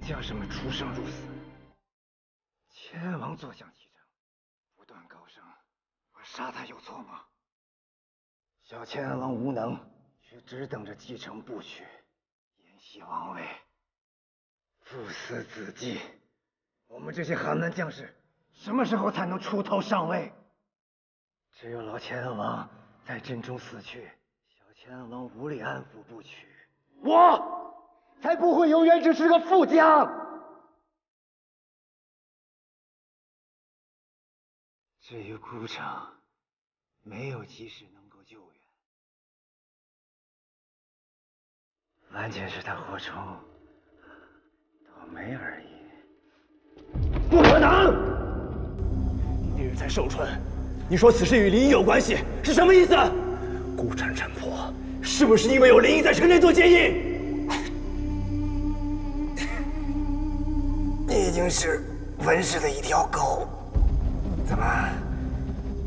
跟将士们出生入死，秦安王坐享其成，不断高升，我杀他有错吗？小秦安王无能，却只等着继承不娶，延袭王位，父死子继。我们这些邯郸将士，什么时候才能出头上位？只有老秦安王在阵中死去，小秦安王无力安抚不娶，我。 才不会永远只是个副将。至于孤城，没有及时能够救援。完全是他祸从倒霉而已。不可能！你日在寿春，你说此事与林毅有关系，是什么意思？孤城城破，是不是因为有林毅在城内做接应？ 你已经是文氏的一条狗，怎么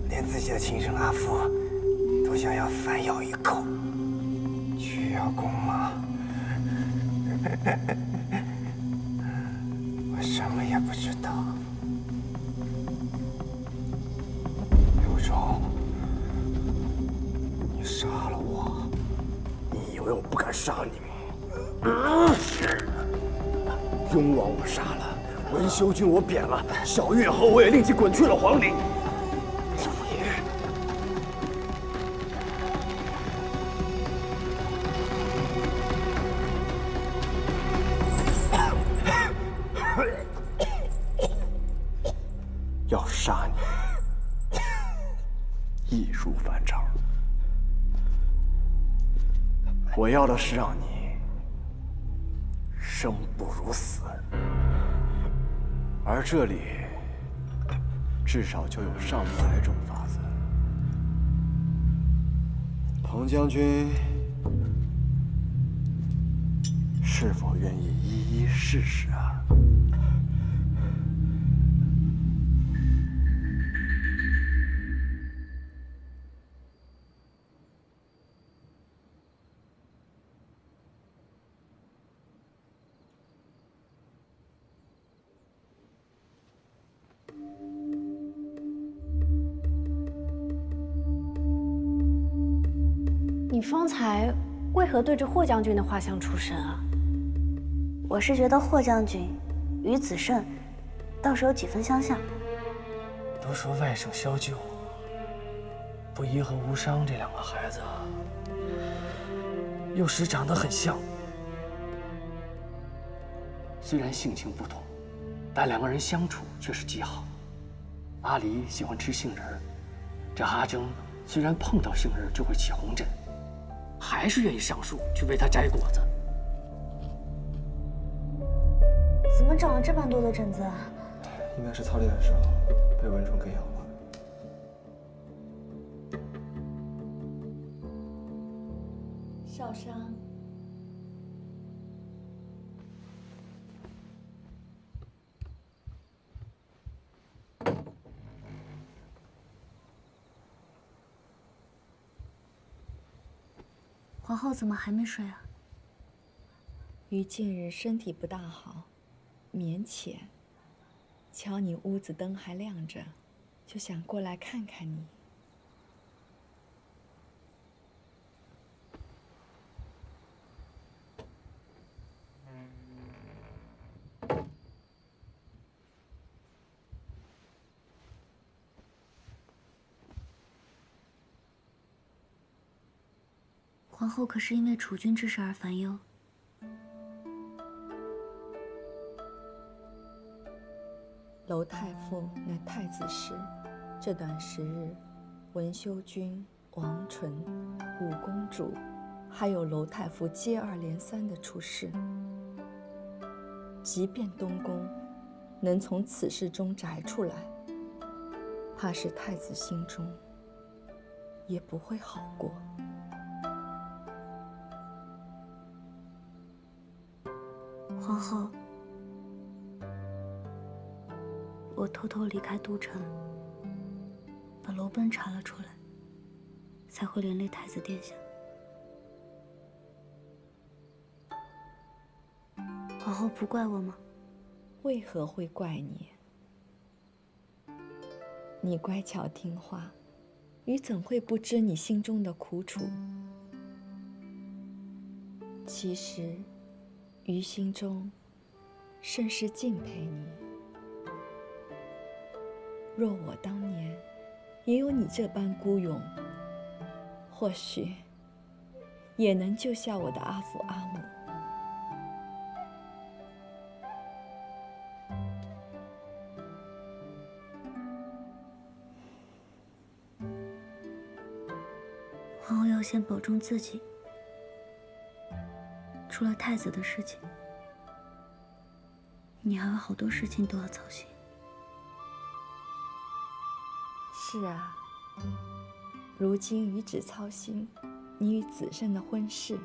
连自己的亲生阿父都想要反咬一口？曲妖公吗？我什么也不知道。柳重，你杀了我，你以为我不敢杀你吗？雍王我杀了。 文修君我贬了，小月后我也令其滚去了皇陵。要杀你，易如反掌。我要的是让你生不如死。 而这里至少就有上百种法子。彭将军是否愿意一一试试啊？方才为何对着霍将军的画像出神啊？我是觉得霍将军与子慎倒是有几分相像。都说外甥萧旧，不疑和无伤这两个孩子，幼时长得很像。虽然性情不同，但两个人相处却是极好。阿离喜欢吃杏仁，这阿征虽然碰到杏仁就会起红疹。 还是愿意上树去为他摘果子。怎么长了这般多的疹子啊？应该是操练的时候被蚊虫给咬了。少商，皇后怎么还没睡啊？于近日身体不大好，眠浅。瞧你屋子灯还亮着，就想过来看看你。皇后可是因为储君之事而烦忧。娄太傅乃太子时，这短时日，文修君、王纯、五公主，还有娄太傅接二连三的出事。即便东宫能从此事中摘出来，怕是太子心中也不会好过。 皇后，我偷偷离开都城，把楼奔查了出来，才会连累太子殿下。皇后不怪我吗？为何会怪你？你乖巧听话，余怎会不知你心中的苦楚？其实，余心中甚是敬佩你。若我当年也有你这般孤勇，或许也能救下我的阿父阿母。 皇后要先保重自己。除了太子的事情，你还有好多事情都要操心。是啊，如今余只操心你与子申的婚事。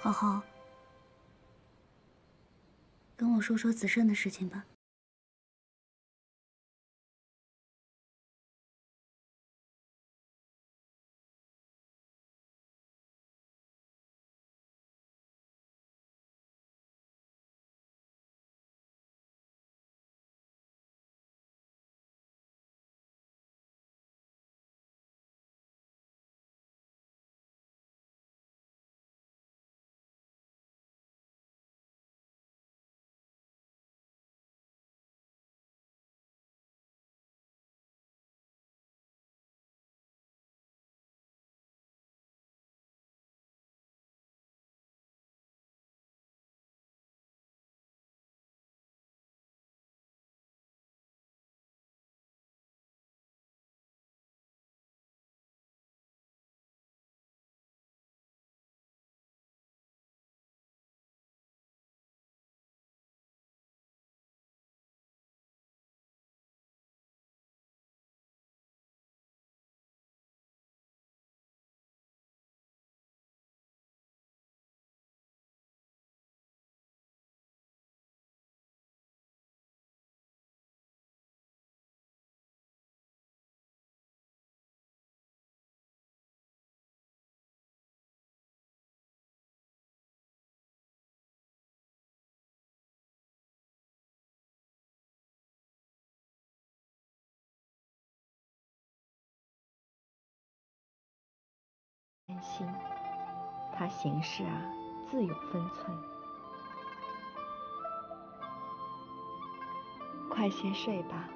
皇后，跟我说说子申的事情吧。 安心，他行事啊，自有分寸。快些睡吧。